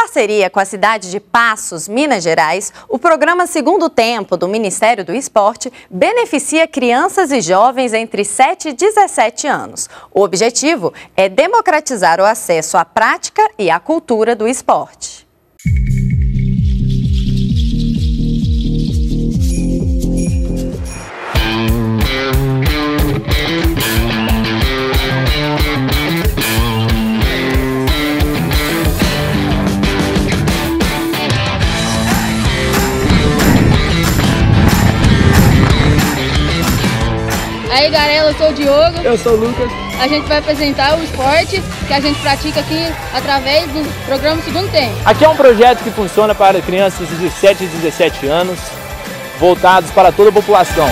parceria com a cidade de Passos, Minas Gerais, o programa Segundo Tempo do Ministério do Esporte beneficia crianças e jovens entre 7 e 17 anos. O objetivo é democratizar o acesso à prática e à cultura do esporte. Aí galera, eu sou o Diogo. Eu sou o Lucas. A gente vai apresentar o esporte que a gente pratica aqui através do programa Segundo Tempo. Aqui é um projeto que funciona para crianças de 7 e 17 anos, voltados para toda a população.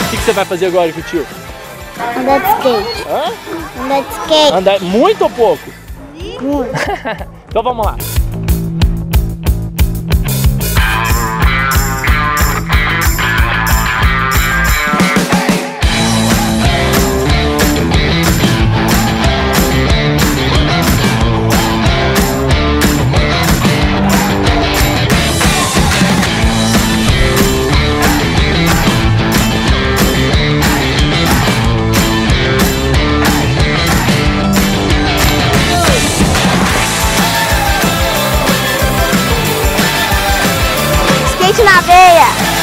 O que você vai fazer agora, tio? Andar de skate. Hã? Andar de skate. Andar muito ou pouco? Muito. Então vamos lá. Na veia!